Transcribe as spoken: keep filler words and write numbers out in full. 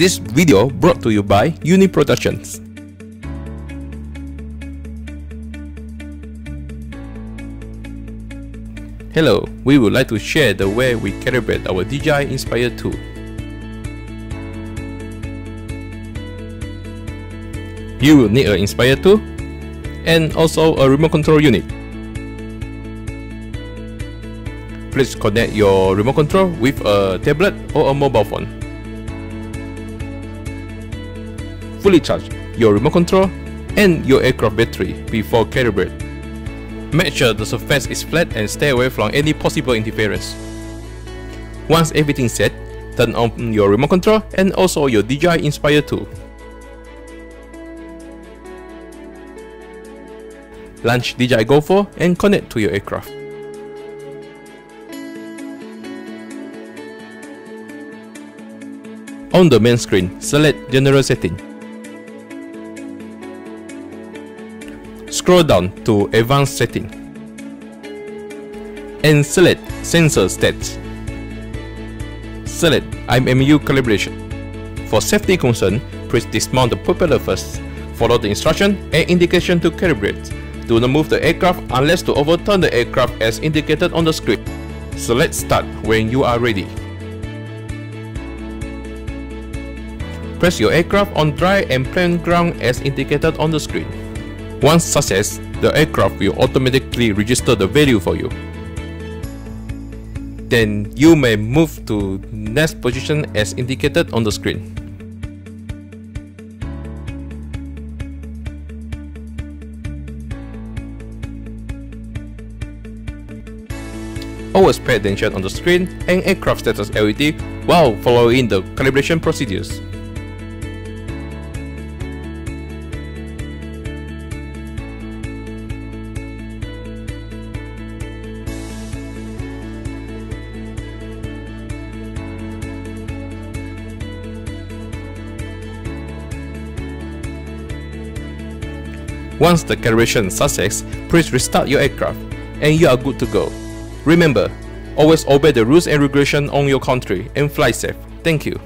This video brought to you by Uni Productions. Hello, we would like to share the way we calibrate our D J I Inspire two. You will need an Inspire two and also a remote control unit. Please connect your remote control with a tablet or a mobile phone. Fully charge your remote control and your aircraft battery before calibrate. Make sure the surface is flat and stay away from any possible interference. Once everything's set, turn on your remote control and also your D J I Inspire two. Launch D J I Go four and connect to your aircraft. On the main screen, select General Setting. Scroll down to Advanced Setting and select Sensor Stats. Select I M U Calibration. For safety concern, please dismount the propeller first. Follow the instruction and indication to calibrate. Do not move the aircraft unless to overturn the aircraft as indicated on the script. Select Start when you are ready. Press your aircraft on dry and plain ground as indicated on the screen. Once success, the aircraft will automatically register the value for you. Then you may move to next position as indicated on the screen. Always pay attention on the screen and aircraft status L E D while following the calibration procedures. Once the calibration success, please restart your aircraft, and you are good to go. Remember, always obey the rules and regulations on your country and fly safe. Thank you.